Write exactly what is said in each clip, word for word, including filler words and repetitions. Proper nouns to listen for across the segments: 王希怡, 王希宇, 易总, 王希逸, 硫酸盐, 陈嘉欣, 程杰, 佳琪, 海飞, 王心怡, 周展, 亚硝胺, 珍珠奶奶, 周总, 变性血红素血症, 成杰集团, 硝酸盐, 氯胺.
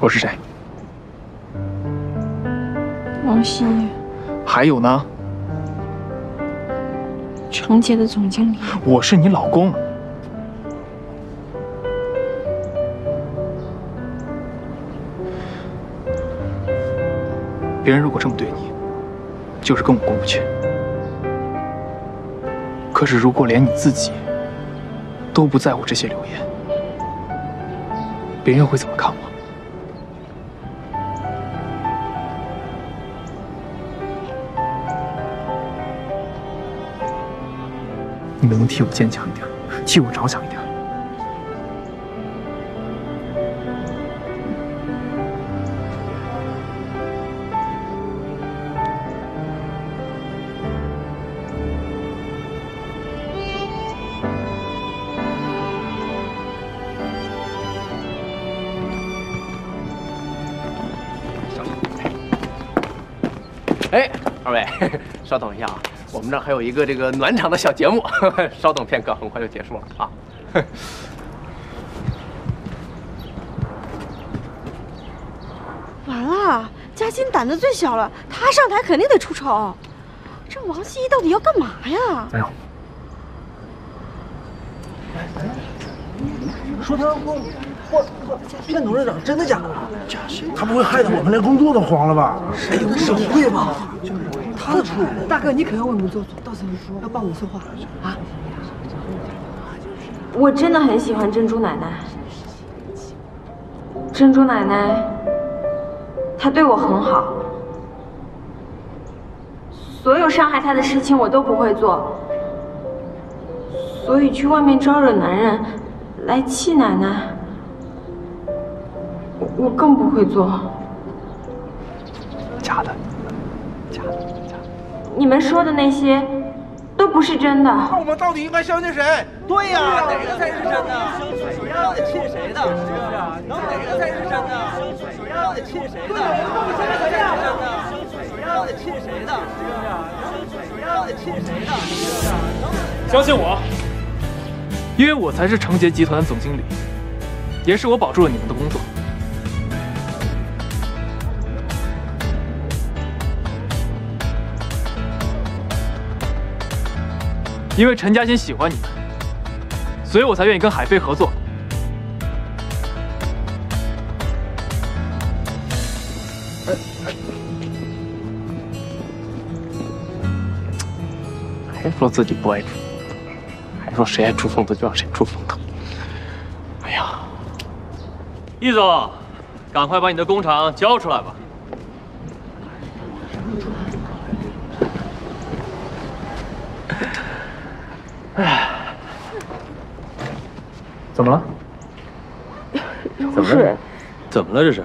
我是谁？王希宇。还有呢？程杰的总经理。我是你老公。别人如果这么对你，就是跟我过不去。可是如果连你自己都不在乎这些流言，别人又会怎么看我？ 你能不能替我坚强一点，替我着想一点？哎，二位，稍等一下啊。 我们这儿还有一个这个暖场的小节目，呵呵稍等片刻，很快就结束了啊！呵完了，嘉欣胆子最小了，她上台肯定得出丑。这王希怡到底要干嘛呀？哎呦！说她我我我骗董事长，真的假的？她不会害得我们连工作都黄了吧？哎呦，手会吧？ 他的错，大哥，你可要为我们做主，到时候说要帮我们说话啊！我真的很喜欢珍珠奶奶，珍珠奶奶，她对我很好，所有伤害她的事情我都不会做，所以去外面招惹男人来气奶奶，我更不会做。假的，假的。 你们说的那些都不是真的。那我们到底应该相信谁？对呀，哪个才是真的？谁呀？到底信谁的？是不是？能哪个才是真的？谁呀？到底信谁的？谁呀？谁呀？到底信谁的？是不是？谁呀？到底信谁的？是不是？相信我，因为我才是程杰集团总经理，也是我保住了你们的工作。 因为陈嘉欣喜欢你们，所以我才愿意跟海飞合作。还说自己不爱出风头，还说谁爱出风头就让谁出风头。哎呀，易总，赶快把你的工厂交出来吧。 哎，怎么了？怎么了？怎么了？这是？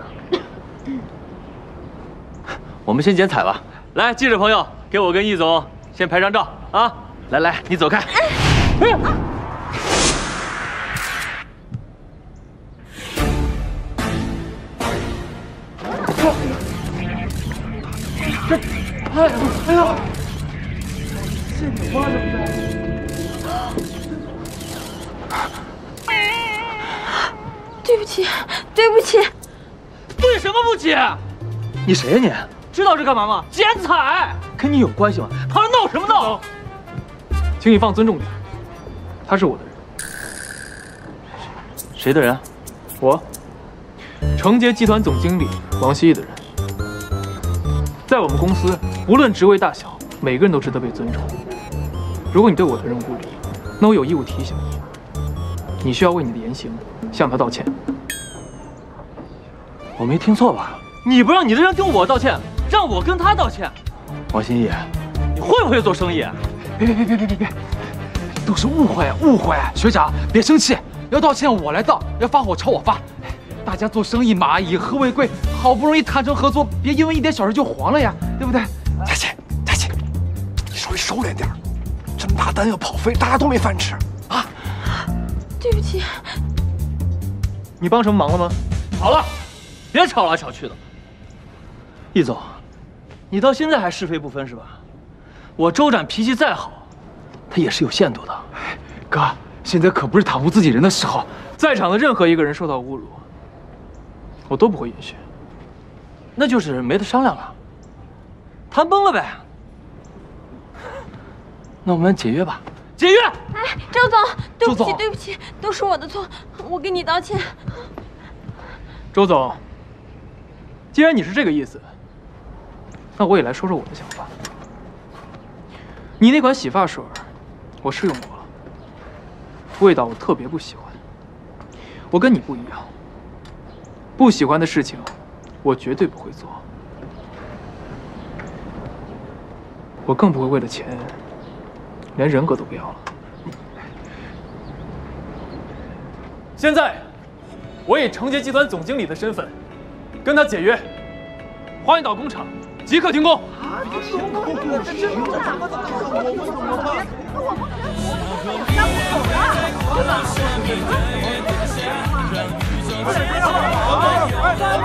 我们先剪彩吧。来，记者朋友，给我跟易总先拍张照啊！来来，你走开。哎呀！这，哎，哎呀，这你妈的！ 对不起，对不起，对什么不起？你谁呀、啊、你？知道这干嘛吗？剪彩，跟你有关系吗？他闹什么闹？请你放尊重点，他是我的人。谁的人？我，程杰集团总经理王希逸的人。在我们公司，无论职位大小，每个人都值得被尊重。如果你对我的任务不理，那我有义务提醒你。 你需要为你的言行向他道歉。我没听错吧？你不让你的人跟我道歉，让我跟他道歉。王心怡，你会不会做生意、啊？别别别别别别别，都是误会误会。学长，别生气，要道歉我来道，要发火朝我发。大家做生意嘛，蚂蚁和为贵，好不容易谈成合作，别因为一点小事就黄了呀，对不对？佳琪，佳琪，你稍微收敛点，这么大单要跑飞，大家都没饭吃。 对不起，你帮什么忙了吗？好了，别吵来吵去的。易总，你到现在还是非不分是吧？我周展脾气再好，他也是有限度的。哥，现在可不是袒护自己人的时候。在场的任何一个人受到侮辱，我都不会允许。那就是没得商量了，谈崩了呗。那我们解约吧，解约！哎，周总，对不起，对不起，都是我的错，我给你道歉。周总，既然你是这个意思，那我也来说说我的想法。你那款洗发水，我试用过了，味道我特别不喜欢。我跟你不一样，不喜欢的事情，我绝对不会做。我更不会为了钱，连人格都不要了。现在，我以成杰集团总经理的身份，跟他解约。花园岛工厂即刻停工。啊！停工！我不能！我不能！我不能！